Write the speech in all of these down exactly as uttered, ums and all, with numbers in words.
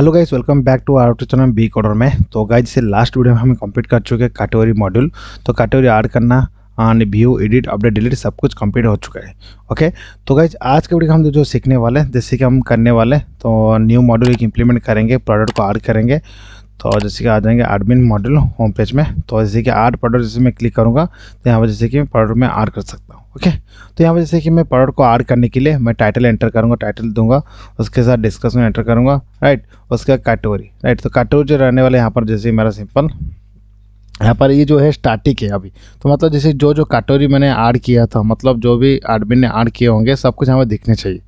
Hello guys welcome back to our channel B coder में। तो guys से last video में हम कंप्लीट कर चुके हैं कैटेगरी मॉड्यूल। तो कैटेगरी ऐड करना and view edit update delete सब कुछ कंप्लीट हो चुका है। ओके तो गाइज आज के वीडियो हम जो सीखने वाले हैं, जैसे कि हम करने वाले तो न्यू मॉड्यूल एक इम्प्लीमेंट करेंगे, प्रोडक्ट को ऐड करेंगे। तो जैसे कि आ जाएंगे एडमिन मॉड्यूल होम पेज में। तो जैसे कि ऐड प्रोडक्ट जैसे मैं क्लिक करूँगा तो यहाँ पर जैसे कि प्रोडक्ट में ऐड कर सकता हूँ। ओके okay, तो यहाँ पर जैसे कि मैं प्रोडक्ट को ऐड करने के लिए मैं टाइटल एंटर करूँगा, टाइटल दूंगा, उसके साथ डिस्क्रिप्शन एंटर करूँगा, राइट, उसके बाद कैटेगरी, राइट। तो कैटेगरी जो रहने वाले यहाँ पर जैसे मेरा सिंपल यहाँ पर ये जो है स्टार्टिंग है अभी। तो मतलब जैसे जो जो कैटेगरी मैंने ऐड किया था, मतलब जो भी एडमिन ने ऐड किए होंगे सब कुछ यहाँ पर दिखने चाहिए।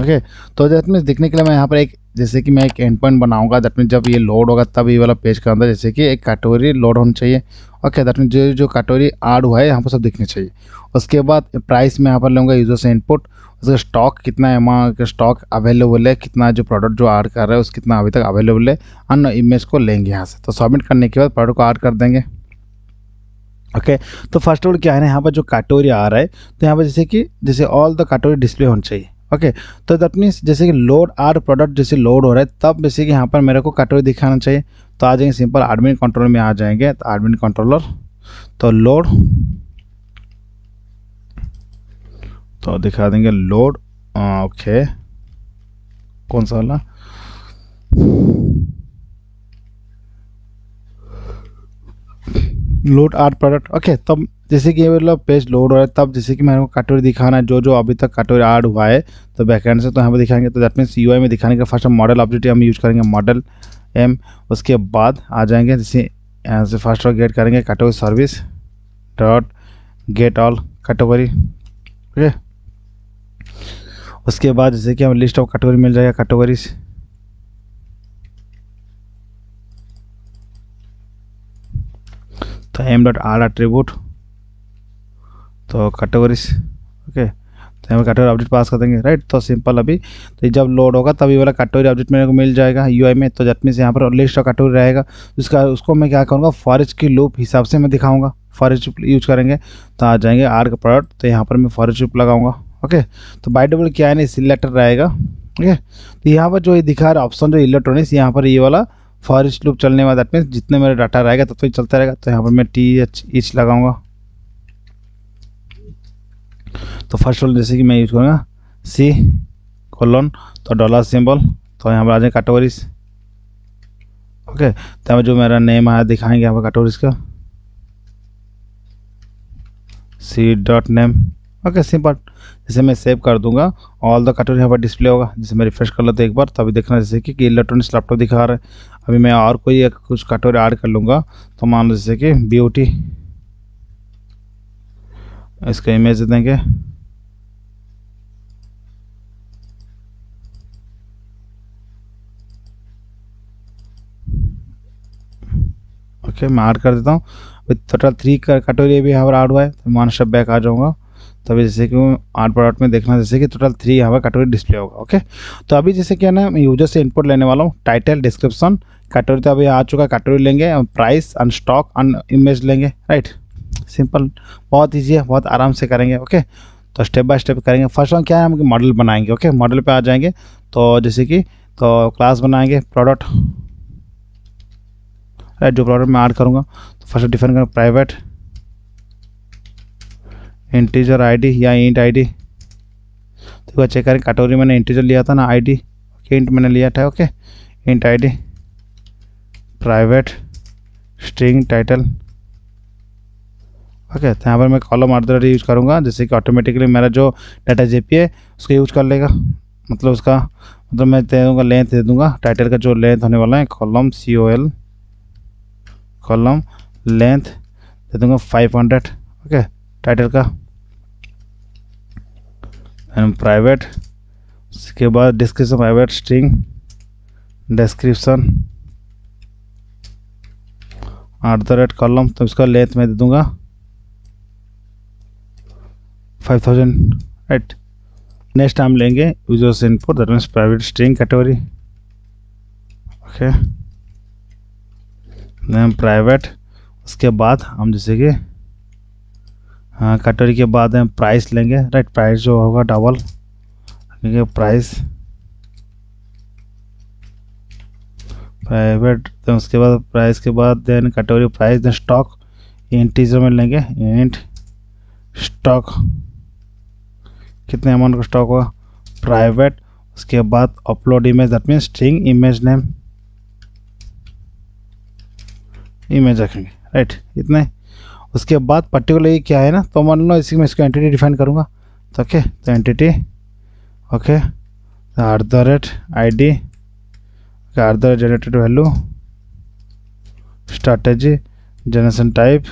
ओके okay, तो दैट मीन्स दिखने के लिए मैं यहाँ पर एक जैसे कि मैं एक एंड पॉइंट बनाऊंगा। दैट मीन्स जब ये लोड होगा तब ये वाला पेज का अंदर जैसे कि एक कैटेगरी लोड होनी चाहिए। ओके दैट मीन्स जो जो कैटेगरी ऐड हुआ है यहाँ पर सब दिखने चाहिए। उसके बाद प्राइस में यहाँ पर लूँगा यूजर से इनपुट, उसका स्टॉक कितना है, वहाँ का स्टॉक अवेलेबल है कितना, जो प्रोडक्ट जो ऐड कर रहा है उस कितना अभी तक अवेलेबल है, अन्य इमेज को लेंगे यहाँ से। तो सबमिट करने के बाद प्रोडक्ट को ऐड कर देंगे। ओके okay, तो फर्स्ट ऑफ ऑल क्या है ना, यहाँ पर जो कैटेगरी आ रहा है तो यहाँ पर जैसे कि जैसे ऑल द कैटेगरी डिस्प्ले होनी चाहिए। ओके okay, तो दैट मीन्स जैसे कि लोड आर प्रोडक्ट जैसे लोड हो रहा है तब जैसे कि यहाँ पर मेरे को कैटेगरी दिखाना चाहिए। तो आ जाएंगे सिंपल एडमिन कंट्रोलर में आ जाएंगे, तो एडमिन कंट्रोलर तो लोड तो दिखा देंगे लोड। ओके कौन सा वाला, लोड आर प्रोडक्ट। ओके तब जैसे कि ये मतलब पेज लोड हो रहा है तब जैसे कि मेरे को कैटेगरी दिखाना है, जो जो अभी तक कैटेगरी ऐड हुआ है तो बैकएंड से तो यहाँ पर दिखाएंगे। तो दैट मीन्स यूआई में दिखाने का फर्स्ट हम मॉडल ऑब्जेक्ट हम यूज़ करेंगे, मॉडल एम। उसके बाद आ जाएंगे जैसे यहाँ से फर्स्ट और गेट करेंगे category service dot get all category. Okay उसके बाद जैसे कि हमें लिस्ट ऑफ कैटेगरी मिल जाएगा, कैटेगरीज। तो एम डॉट आर एट्रीब्यूट तो कैटेगरीज। ओके तो हम कैटेगरी अपडेट पास कर देंगे, राइट। तो सिंपल अभी तो जब लोड होगा तब ये वाला कैटेगरी अपडेट मेरे को मिल जाएगा यूआई में। तो दैट मीन्स यहाँ पर लिस्ट ऑफ कैटेगरी रहेगा, उसका उसको मैं क्या करूँगा फॉर ईच की लूप हिसाब से मैं दिखाऊँगा। फॉर ईच यूज करेंगे तो आ जाएंगे आर का प्रोडक्ट, तो यहाँ पर मैं फॉर ईच लूप लगाऊँगा। ओके तो बाय डिफॉल्ट क्या है ना सिलेक्टर रहेगा। ओके तो यहाँ पर जो ये दिखा रहा है ऑप्शन जो इलेक्ट्रॉनिक्स, यहाँ पर ये वाला फॉर ईच लूप चलने वाला। दैट मीन्स जितने मेरा डाटा रहेगा तब तो चलता रहेगा। तो यहाँ पर मैं टी एच ईच लगाऊँगा। तो फर्स्ट ऑल जैसे कि मैं यूज करूँगा सी कोलन तो डॉलर सिंबल। तो यहाँ पर आ जाए कैटेगरीज। ओके तो यहाँ जो मेरा नेम आया दिखाएंगे यहाँ पर कैटेगरीज का C dot name. Okay simple जैसे मैं सेव कर दूंगा ऑल द कैटेगरी यहाँ पर डिस्प्ले होगा। जैसे मैं रिफ्रेश कर लेता हूँ एक बार तभी देखना जैसे कि, कि इलेक्ट्रॉनिक्स लैपटॉप दिखा रहा है। अभी मैं और कोई एक कुछ कैटेगरी ऐड कर लूँगा। तो मान लो जैसे कि ब्यूटी, इसका इमेज देंगे। ओके मैं ऐड कर देता हूँ। अभी टोटल थ्री कैटेगरी भी यहाँ पर ऐड हुआ है। तो मान सब बैक आ जाऊँगा। तभी जैसे कि आर्ट प्रोडक्ट में देखना जैसे कि टोटल थ्री यहाँ पर कैटेगरी डिस्प्ले होगा। ओके तो अभी जैसे क्या ना मैं यूजर से इनपुट लेने वाला हूँ, टाइटल डिस्क्रिप्शन कैटेगरी तो अभी आ चुका, कैटेगरी लेंगे price and stock and image लेंगे, राइट। सिंपल बहुत ईजी है, बहुत आराम से करेंगे। ओके तो स्टेप बाय स्टेप करेंगे। फर्स्ट वन क्या है, हम मॉडल बनाएंगे। ओके मॉडल पे आ जाएंगे तो जैसे कि तो क्लास बनाएंगे प्रोडक्ट, राइट, जो प्रोडक्ट मैं ऐड करूँगा। तो फर्स्ट डिफाइन करेंगे प्राइवेट इंटीजर आईडी या इंट आईडी। तो वह चेक करें कैटेगरी मैंने इंटीजर लिया था ना आईडी, ओके इंट मैंने लिया था। Okay int ID private string title. Okay तो यहाँ पर मैं कॉलम ऑर्डर यूज़ करूँगा जैसे कि ऑटोमेटिकली मेरा जो डाटा जेपी है उसको यूज कर लेगा। मतलब उसका मतलब मैं दे दूँगा लेंथ, दे दूँगा टाइटल का जो लेंथ होने वाला है column C O L column length दे दूँगा फाइव हंड्रेड। ओके टाइटल का प्राइवेट, उसके बाद description private string description at the rate column, तो उसका लेंथ मैं दे दूँगा फाइव थाउजेंड, राइट। नेक्स्ट हम लेंगे users input that means private string category. Okay name private, उसके बाद हम जैसे कि हाँ कैटेगरी के बाद हम प्राइस लेंगे, राइट। प्राइस जो होगा डबल प्राइस प्राइवेट, देन उसके बाद प्राइस के बाद then category price, then stock integer में लेंगे इंट स्टॉक, कितने अमाउंट का स्टॉक हुआ प्राइवेट। उसके बाद upload image, that mean string image name image रखेंगे, राइट इतने। उसके बाद पर्टिकुलर ये क्या है ना, तो मान लो इसी में इसको एंटिटी डिफाइन करूँगा, तो ओके तो entity okay at the rate I D at the rate generated value strategy generation type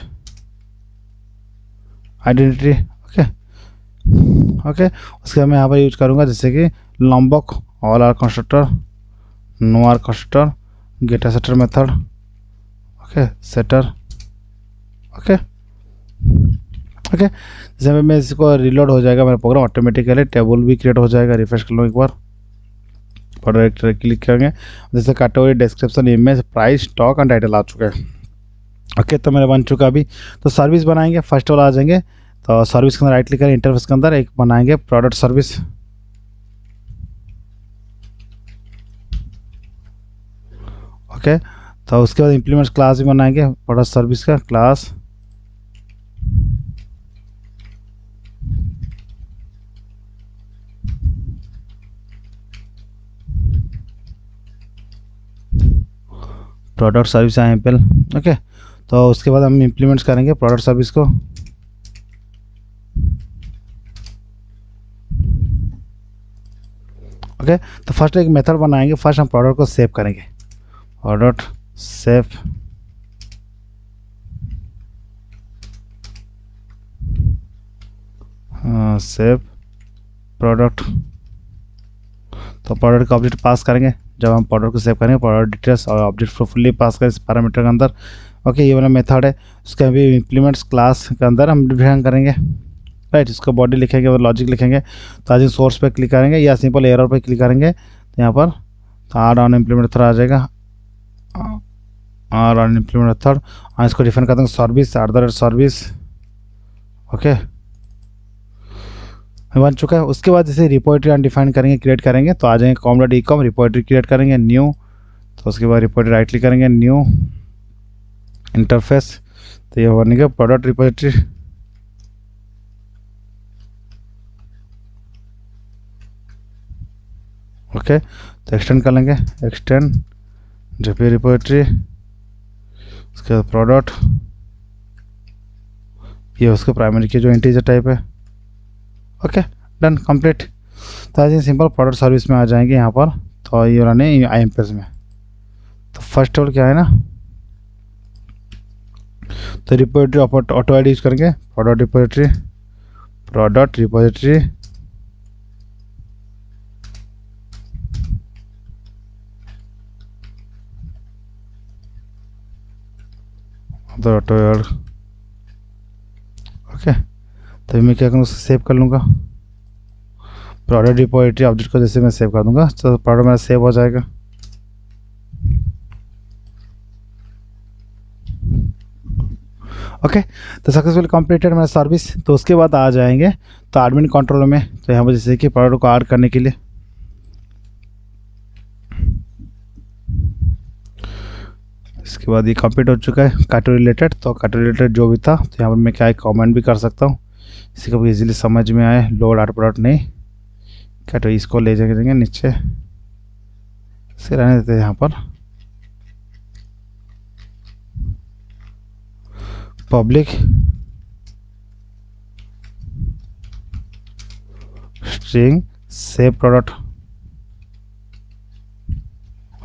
identity okay okay. उसके बाद मैं यहाँ पर यूज करूँगा जैसे कि Lombok all R constructor no R constructor getter setter method okay setter okay okay. जैसे मैं इसको रिलोड हो जाएगा मेरा प्रोग्राम ऑटोमेटिकली, टेबल भी क्रिएट हो जाएगा। रिफ्रेश कर लूँ एक बार, प्रोडक्ट क्लिक करेंगे, जैसे category description image price stock and title आ चुका है ओके okay, तो मेरा बन चुका। अभी तो सर्विस बनाएंगे, फर्स्ट वाला आ जाएंगे तो सर्विस के अंदर राइट क्लिक करें, इंटरफेस के अंदर एक बनाएंगे प्रोडक्ट सर्विस ओके। तो उसके बाद इंप्लीमेंट क्लास भी बनाएंगे प्रोडक्ट सर्विस का class product service I M okay. तो उसके बाद हम इम्प्लीमेंट्स करेंगे प्रोडक्ट सर्विस को ओके okay, तो फर्स्ट एक मेथड बनाएंगे, फर्स्ट हम प्रोडक्ट को सेव करेंगे, प्रोडक्ट सेव सेव प्रोडक्ट। तो प्रोडक्ट का ऑब्जेक्ट पास करेंगे, जब हम प्रोडक्ट को सेव करेंगे प्रोडक्ट डिटेल्स और ऑब्जेक्ट फुल्ली पास करें इस पैरामीटर के अंदर ओके okay, ये वाला मेथड है। उसके अभी इम्प्लीमेंट्स क्लास के अंदर हम डिफाइन करेंगे राइट, इसको बॉडी लिखेंगे और लॉजिक लिखेंगे। तो आज सोर्स पे क्लिक करेंगे या सिंपल एरर पे क्लिक करेंगे, तो यहाँ पर आर ऑन इम्प्लीमेंट थोड़ा आ जाएगा, आर ऑन इम्प्लीमेंट थर्ड। और इसको डिफाइन कर देंगे service at the rate service okay बन चुका है। उसके बाद जैसे रिपोर्टरी अनडिफाइन करेंगे, क्रिएट करेंगे, तो आ जाएंगे com dot E com repository create करेंगे न्यू। तो उसके बाद रिपोर्टरी राइट क्लिक करेंगे न्यू इंटरफेस, तो ये बनेगा प्रोडक्ट रिपोजिटरी ओके। तो एक्सटेंड कर लेंगे एक्सटेंड जेपी रिपोजिटरी, उसके बाद प्रोडक्ट ये उसके प्राइमरी की जो इंटीजर टाइप है ओके डन कंप्लीट। तो आज सिंपल प्रोडक्ट सर्विस में आ जाएंगे यहाँ पर, तो ये वाला नहीं आई एम पी एस में। तो फर्स्ट ऑल क्या है ना, तो रिपोजिटरी ऑटो आईडी यूज करेंगे, product repository product repository auto okay. तो मैं क्या करूँ उसको सेव कर लूँगा, प्रोडक्ट रिपोजिटरी ऑब्जेक्ट को जैसे मैं सेव कर दूँगा तो प्रोडक्ट मेरा सेव हो जाएगा ओके okay, तो सक्सेसफुल कंप्लीटेड मेरा सर्विस। तो उसके बाद आ जाएंगे तो एडमिन कंट्रोल में, तो यहाँ पर जैसे कि प्रोडक्ट को ऐड करने के लिए इसके बाद ये कंप्लीट हो चुका है कैटेगरी रिलेटेड। तो कैटेगरी रिलेटेड जो भी था तो यहाँ पर मैं क्या है कमेंट भी कर सकता हूँ, इसी को इजीली समझ में आए लोड आर प्रोडक्ट नहीं कैटेगरी, इसको ले जाएंगे नीचे इसे रहने देते हैं यहाँ पर public string save product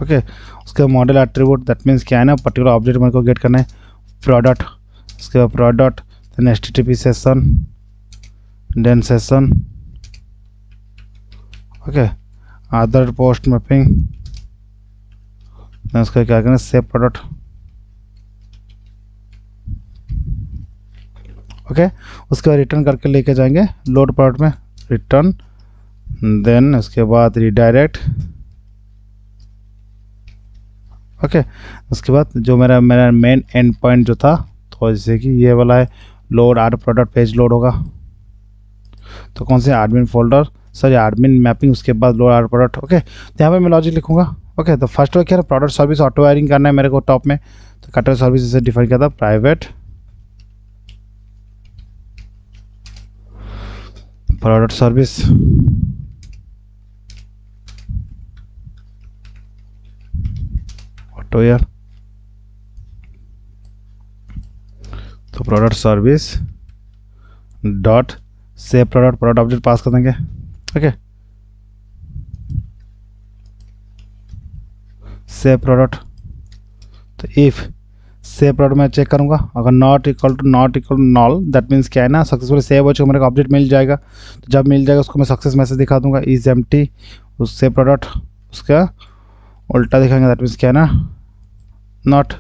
okay. उसके बाद मॉडल एट्रीब्यूट दैट मीन्स क्या है ना, पर्टिकुलर ऑब्जेक्ट मेरे को गेट करना है प्रोडक्ट, उसके बाद product then HTTP session then session okay other post mapping, then उसका क्या करना है सेव प्रोडक्ट ओके okay, उसके बाद रिटर्न करके लेके जाएंगे लोड प्रोडक्ट में रिटर्न, देन उसके बाद रिडायरेक्ट ओके okay, उसके बाद जो मेरा मेरा मेन एंड पॉइंट जो था तो जैसे कि ये वाला है load are product page load होगा, तो कौन से admin folder sorry admin mapping, उसके बाद लोड आर प्रोडक्ट ओके। तो यहाँ पर मैं लॉजिक लिखूँगा ओके okay, तो फर्स्ट वर्क है प्रोडक्ट सर्विस ऑटो वायरिंग करना है मेरे को टॉप में। तो कटर सर्विस इसे डिफाइन किया था प्राइवेट प्रोडक्ट सर्विस ऑटो यार। तो product service dot save product product object pass कर देंगे। Okay okay. Save product. तो इफ़ सेव प्रोडक्ट मैं चेक करूँगा, अगर not equal to not equal to null that means क्या है ना, सक्सेसफुल सेव हो चुका मेरे को ऑब्जेक्ट मिल जाएगा। तो जब मिल जाएगा उसको मैं सक्सेस मैसेज दिखा दूंगा। इज एम्प्टी उससे प्रोडक्ट उसका उल्टा दिखाएंगे दैट मीन्स क्या है ना नॉट।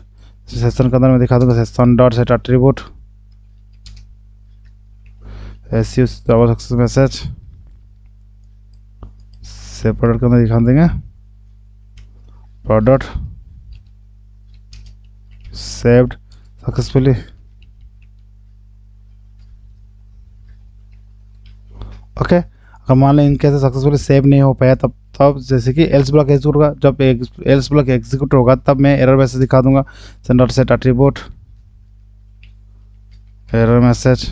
सेशन के अंदर मैं दिखा दूंगा सेशन डॉट सेट एट्रीब्यूट ऐसी सक्सेस मैसेज सेव प्रोडक्ट के अंदर दिखा देंगे प्रोडक्ट सेव्ड सक्सेसफुली। ओके अगर मान लें इनके से सक्सेसफुली सेव नहीं हो पाया तब तब जैसे कि एल्स ब्लॉक एग्जीक्यूट होगा। जब एल्स ब्लॉक एग्जीक्यूट होगा तब मैं एरर मैसेज दिखा दूंगा sender set attribute error message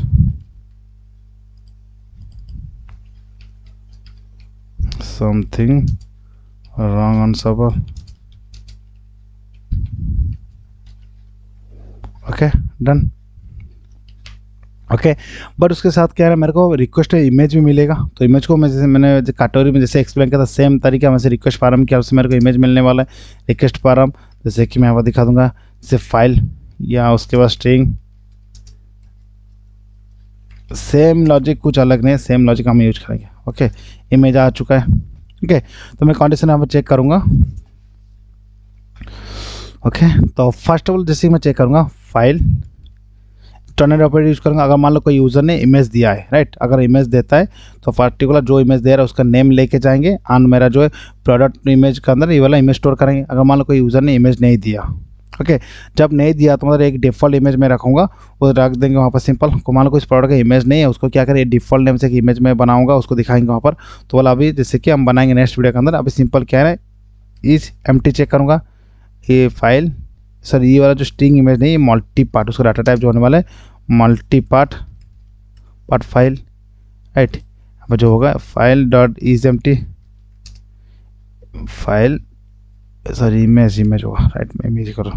something wrong on server. Okay done. Okay but उसके साथ क्या है मेरे को रिक्वेस्ट इमेज भी मिलेगा। तो इमेज को मैं जैसे मैंने काटोरी में जैसे एक्सप्लेन किया था सेम तरीका मैं से रिक्वेस्ट फार्म किया उससे मेरे को इमेज मिलने वाला है। रिक्वेस्ट फार्म जैसे कि मैं वह दिखा दूंगा जैसे फाइल या उसके बाद स्ट्रिंग। सेम लॉजिक कुछ अलग नहीं, सेम लॉजिक हम यूज करेंगे। ओके इमेज आ चुका है। ओके तो मैं कंडीशन यहाँ पर चेक करूँगा। ओके okay, तो फर्स्ट ऑफ ऑल जैसे मैं चेक करूँगा फाइल इंटरनेट ऑपरेटर यूज़ करूँगा। अगर मान लो कोई यूज़र ने इमेज दिया है राइट, अगर इमेज देता है तो पर्टिकुलर जो इमेज दे रहा है उसका नेम लेके जाएंगे एंड मेरा जो है प्रोडक्ट इमेज के अंदर ये वाला इमेज स्टोर करेंगे। अगर मान लो कोई यूज़र ने इमेज नहीं दिया ओके okay, जब नहीं दिया तो मतलब एक डिफ़ॉल्ट इमेज में रखूँगा वो रख देंगे वहाँ पर सिंपल। को मान लो कोई प्रोडक्ट का इमेज नहीं है उसको क्या करें डिफ़ॉल्ट नेम से एक इमेज में बनाऊँगा उसको दिखाएंगे वहाँ पर। तो वाला अभी जैसे कि हम बनाएंगे नेक्स्ट वीडियो के अंदर। अभी सिंपल क्या है इस एम्प्टी चेक करूँगा ये फाइल सर ये वाला जो स्ट्रिंग इमेज नहीं मल्टी पार्ट उसका डाटा टाइप जो होने वाला है multi part part file right. अब जो होगा file dot is empty file sorry image image होगा राइट। मैं इमेज करो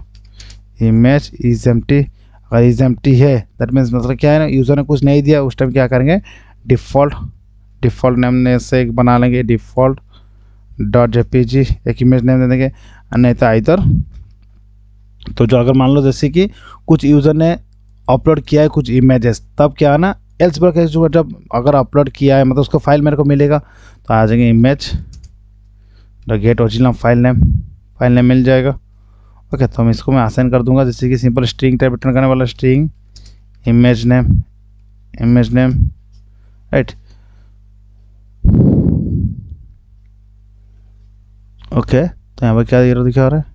इमेज इज एम्प्टी। अगर इज एम्प्टी है दैट मीन्स मतलब क्या है ना यूज़र ने कुछ नहीं दिया उस टाइम क्या करेंगे डिफ़ॉल्ट डिफ़ॉल्ट नेम ने से एक बना लेंगे डिफ़ॉल्ट डॉट जेपीजी एक इमेज नेम दे देंगे नहीं तो आइदर। तो जो अगर मान लो जैसे कि कुछ यूज़र ने अपलोड किया है कुछ इमेजेस तब क्या है ना एल्स ब्लॉक एग्जीक्यूट जब अगर अपलोड किया है मतलब उसको फाइल मेरे को मिलेगा। तो आ जाएंगे image the get original file name file name मिल जाएगा। ओके तो हम इसको मैं असाइन कर दूंगा जैसे कि सिंपल स्ट्रिंग टाइप रिटर्न करने वाला string image name image name right. Okay तो यहाँ पर क्या एरर दिखा रहा है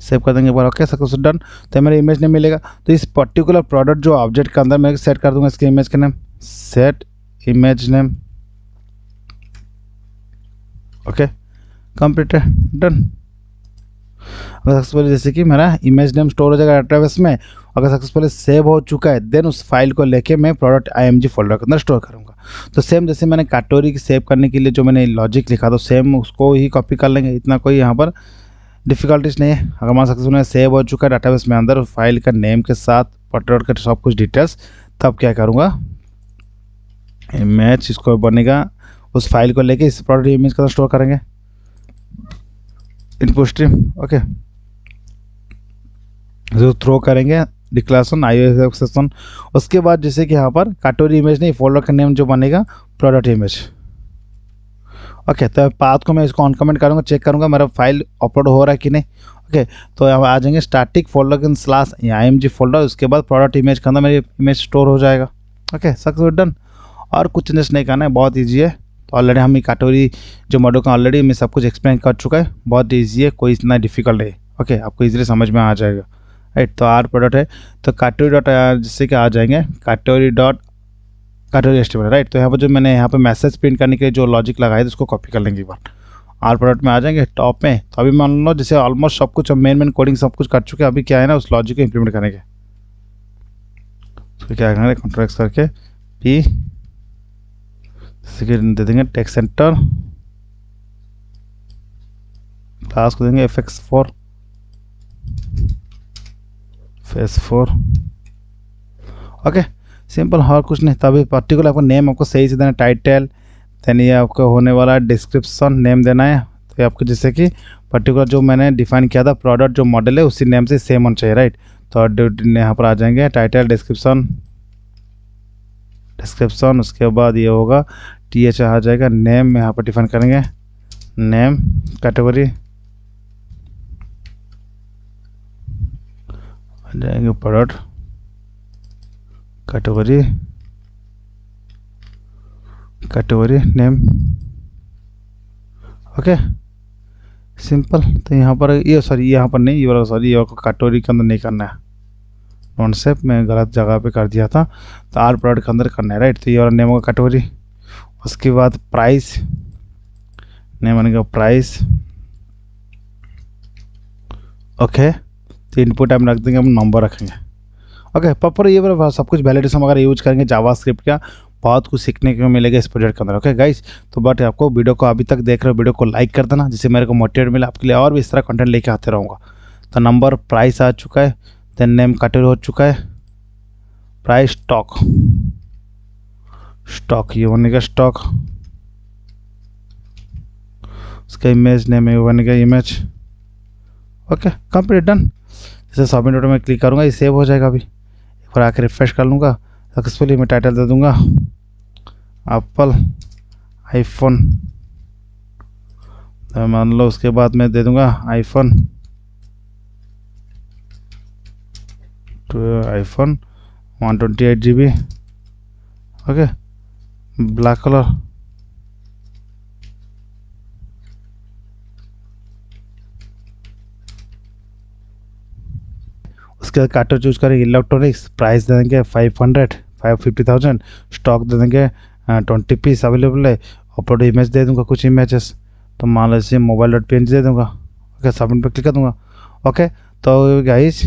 सेव कर देंगे एक बार। Okay success done. तो मेरा इमेज नेम मिलेगा। तो इस पर्टिकुलर प्रोडक्ट जो ऑब्जेक्ट के अंदर मैं सेट कर दूंगा इसके इमेज के name set image name. Okay complete है डन। अगर सक्सेसफुली जैसे कि मेरा इमेज नेम स्टोर हो जाएगा डेटाबेस में। अगर सक्सेसफुली सेव हो चुका है देन उस फाइल को लेके मैं प्रोडक्ट आईएमजी फोल्डर के अंदर स्टोर करूँगा। तो सेम जैसे मैंने काटोरी सेव करने के लिए जो मैंने लॉजिक लिखा था सेम उसको ही कॉपी कर लेंगे। इतना कोई यहाँ पर डिफिकल्टीज नहीं है। अगर मान सक्सेसफुली सेव हो चुका है डाटाबेस में अंदर फाइल का नेम के साथ प्रोडक्ट का सब कुछ डिटेल्स तब क्या करूँगा इमेज इसको बनेगा उस फाइल को लेके इस प्रोडक्ट इमेज के अंदर स्टोर करेंगे इनपुट स्ट्रीम। ओके जो थ्रो करेंगे डिक्लेरेशन आईओ एक्सेप्शन। उसके बाद जैसे कि यहाँ पर काटोरी इमेज नहीं फोल्डर का नेम जो बनेगा प्रोडक्ट इमेज। ओके तो पाथ को मैं इसको अनकमेंट करूँगा चेक करूँगा मेरा फाइल अपलोड हो रहा है कि नहीं। ओके तो यहाँ आ जाएंगे static folder in slash IMG folder उसके बाद प्रोडक्ट इमेज के अंदर मेरी इमेज स्टोर हो जाएगा। Okay success done. और कुछ चेंजेस नहीं करना है बहुत ईजी है। ऑलरेडी हम काटोरी जो मॉडल का ऑलरेडी मैं सब कुछ एक्सप्लेन कर चुका है बहुत ईजी है कोई इतना डिफिकल्ट है। ओके आपको इजीली समझ में आ जाएगा राइट। तो आर प्रोडक्ट है तो काटोरी डॉट जैसे कि आ जाएंगे काटोरी डॉट काटोरी एस्टिमेट राइट। तो यहाँ पर जो मैंने यहाँ पर मैसेज प्रिंट करने के लिए जो लॉजिक लगाया था उसको कॉपी कर लेंगे एक बार। आर प्रोडक्ट में आ जाएंगे टॉप में। तो अभी मान लो जैसे ऑलमोस्ट सब कुछ मेन मेन कोडिंग सब कुछ कर चुके हैं। अभी क्या है ना, उस लॉजिक को इम्प्लीमेंट करेंगे। तो क्या करेंगे, कंट्रोल एक्स करके पी जैसे कि दे देंगे टेक्स्ट सेंटर, क्लास को देंगे F X four S four. Okay simple, और कुछ नहीं। तभी पर्टिकुलर आपको नेम आपको सही से देना, टाइटल देन ये आपको होने वाला डिस्क्रिप्शन नेम देना है। तो आपको जैसे कि पर्टिकुलर जो मैंने डिफाइन किया था प्रोडक्ट जो मॉडल है उसी नेम से सेम होना चाहिए, राइट। तो यहाँ पर आ जाएंगे टाइटल डिस्क्रिप्शन डिस्क्रिप्शन उसके बाद ये होगा टी एच आ जाएगा, नेम यहाँ पर डिफाइन करेंगे नेम कैटेगरी जाएंगे product category category name. Okay simple. तो यहाँ पर ये सॉरी यहाँ पर नहीं, ये वाला सॉरी ये वाला कैटेगरी के अंदर नहीं करना है, नॉन सेफ मैं गलत जगह पे कर दिया था। तो आर प्रोडक्ट के अंदर करना है, राइट। तो ये वाला नेम होगा कैटेगरी, उसके बाद प्राइस नेम बनेगा प्राइस। ओके तो इनपुट हम रख देंगे, हम नंबर रखेंगे। ओके प्रॉपर ये वाला सब कुछ वैलिडेशन अगर यूज करेंगे जावास्क्रिप्ट का, बहुत कुछ सीखने को मिलेगा इस प्रोजेक्ट के अंदर। ओके गाइस, तो बट आपको वीडियो को अभी तक देख रहे हो, वीडियो को लाइक कर देना जिससे मेरे को मोटिवेट मिला आपके लिए और भी इस तरह कंटेंट लेके आते रहूँगा। तो नंबर प्राइस आ चुका है, देन नेम कैटेगरी हो चुका है, प्राइस स्टॉक स्टॉक ये बनेगा स्टॉक, उसका इमेज नेम ये बनेगा इमेज। Okay complete done. जैसे सबमिट बटन में क्लिक करूँगा ये सेव हो जाएगा। अभी एक बार आके रिफ्रेश कर लूँगा, सक्सेसफुली मैं टाइटल दे दूँगा एप्पल आईफोन, तो मान लो उसके बाद मैं दे दूँगा आईफोन तो iPhone one twenty eight G B. Okay black colour, उसके कार्टर चूज करेंगे इलेक्ट्रॉनिक्स, प्राइस दे देंगे five hundred, five fifty thousand stock दे देंगे ट्वेंटी पीस अवेलेबल है, अपलोड इमेज दे दूंगा कुछ इमेजेस, तो मान लो इसे मोबाइल डॉट पेंज दे दूंगा। ओके सबमिट पर क्लिक कर दूंगा। ओके तो गाइस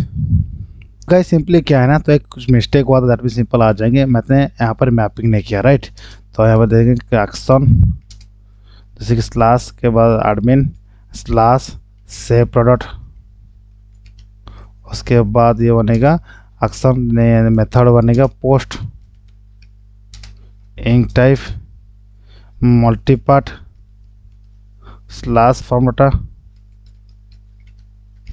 गाइस सिंपली क्या है ना, तो एक कुछ मिस्टेक हुआ था दैट भी सिंपल आ जाएंगे, मैंने यहाँ पर मैपिंग नहीं किया, राइट। तो यहाँ पर देखेंगे एक्शन जैसे कि स्लैश के बाद एडमिन स्लैश सेव प्रोडक्ट, उसके बाद ये बनेगा एक्शन मेथड बनेगा post ink type multipart slash form data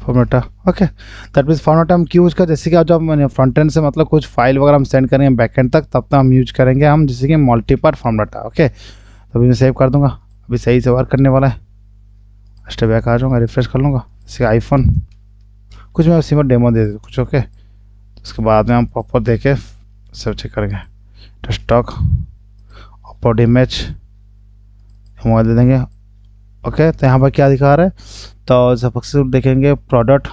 form data. Okay that means form data हम क्यों यूज कर, जैसे कि आप जब फ्रंट एंड से मतलब कुछ फाइल वगैरह हम सेंड करेंगे बैक एंड तक, तब तक हम यूज करेंगे हम जैसे कि मल्टीपार्ट फॉर्मेटा। ओके तो अभी मैं सेव कर दूंगा, अभी सही से वर्क करने वाला है। स्टेप बैक आ जाऊँगा, रिफ्रेश कर लूँगा, जैसे आईफोन कुछ मैं सिंपल डेमो दे दूँ कुछ। ओके उसके बाद में हम प्रॉपर देके सब चेक करेंगे, स्टॉक अपलोड इमेज हम दे देंगे। ओके तो यहाँ पर क्या दिखा रहा है, तो सबसे देखेंगे प्रोडक्ट।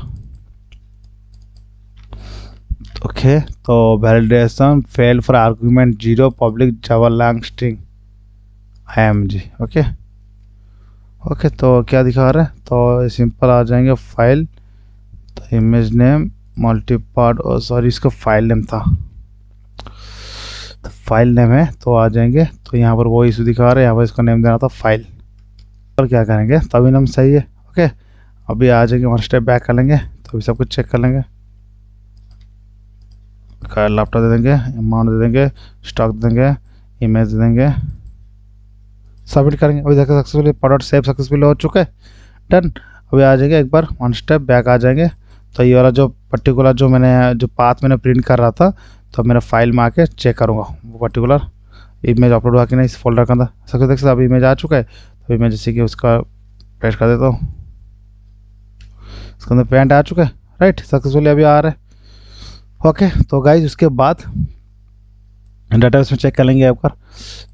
ओके तो validation fail for argument zero public Java lang string I M G. Okay okay तो क्या दिखा रहा है, तो सिंपल आ जाएंगे फाइल इमेज नेम मल्टीपार्ट और सॉरी इसका फाइल नेम था, तो फाइल नेम है तो आ जाएंगे। तो यहाँ पर वो इशू दिखा रहे हैं, यहाँ पर इसका नेम देना था फाइल, और क्या करेंगे तभी नाम सही है। ओके अभी आ जाएंगे, वन स्टेप बैक कर लेंगे, तो अभी सब कुछ चेक कर लेंगे, लैपटॉप दे देंगे, अमाउंट दे देंगे, स्टॉक दे देंगे, इमेज दे देंगे, सबमिट करेंगे। अभी देखा सक्सेसफुली प्रोडक्ट सेव सक्सेसफुली हो चुका है, डन। अभी आ जाएंगे एक बार वन स्टेप बैक आ जाएंगे, तो ये वाला जो पर्टिकुलर जो मैंने जो पाथ मैंने प्रिंट कर रहा था, तो मेरा फाइल में आके चेक करूँगा वो पर्टिकुलर इमेज अपलोड हुआ कि नहीं इस फोल्डर के अंदर। सबसे देख सकते अभी इमेज आ चुका है, तो इमेज जैसे कि उसका पेस्ट कर देता हूँ, इसके अंदर पेंट आ चुका है, राइट। सक्सेसफुली अभी आ रहा है। ओके तो गाइज उसके बाद डेटाबेस में चेक कर लेंगे आपका।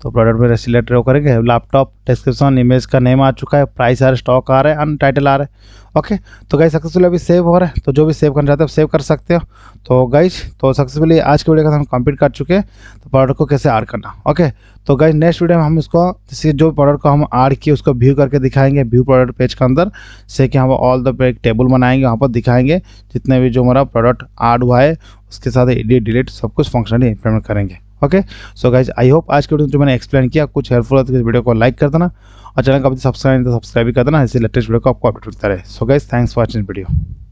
तो प्रोडक्ट में सिलेक्ट वो करेंगे, लैपटॉप, डिस्क्रिप्शन, इमेज का नेम आ चुका है, प्राइस आ रहा है, स्टॉक आ रहा है, अन टाइटल आ रहा है। ओके तो गाइस सक्सेसफुली अभी सेव हो रहा है, तो जो भी सेव करना चाहते हो सेव कर सकते हो। तो गाइस तो सक्सेसफुली आज के वीडियो का हम कंप्लीट कर चुके हैं, तो प्रोडक्ट को कैसे ऐड करना। ओके तो गाइस नेक्स्ट वीडियो में हम इसको जो प्रोडक्ट को हम ऐड किए उसको व्यू करके दिखाएंगे, व्यू प्रोडक्ट पेज के अंदर से कि हम ऑल द पे टेबल बनाएंगे, वहाँ पर दिखाएंगे जितने भी जो हमारा प्रोडक्ट ऐड हुआ है उसके साथ एडिट डिलीट सब कुछ फंक्शनली इंप्लीमेंट करेंगे। Okay so guys I hope आज के वीडियो में जो मैंने एक्सप्लेन किया कुछ हेल्पफुल होता है, वीडियो को लाइक कर देना और चैनल को अभी सब्सक्राइब नहीं तो सब्सक्राइब भी कर देना, ऐसे लेटेस्ट वीडियो को आपको अपडेट मिलता रहे। So guys thanks for watching video.